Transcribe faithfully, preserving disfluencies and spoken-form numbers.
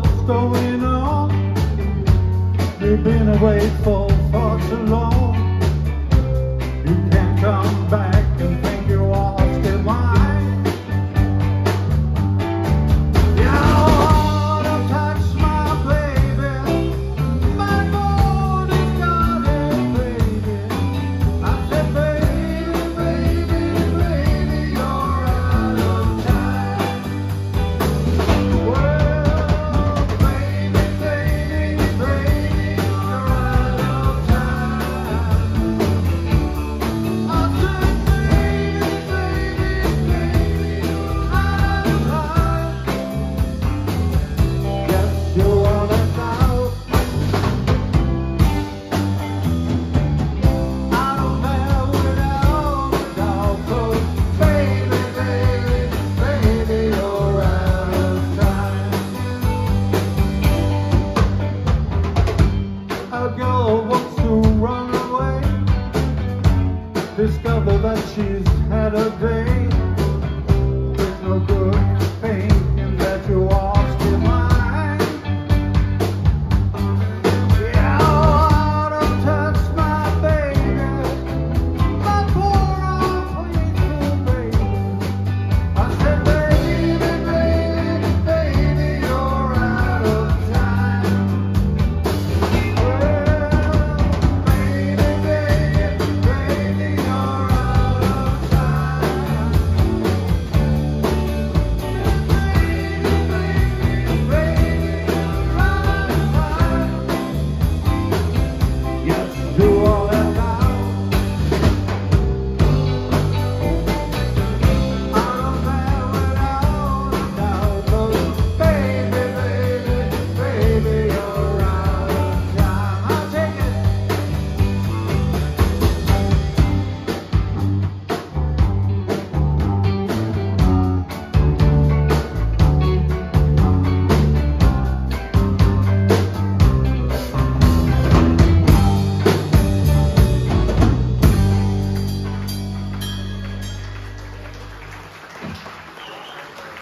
what's going on. You've been away for far too long. You can't come back.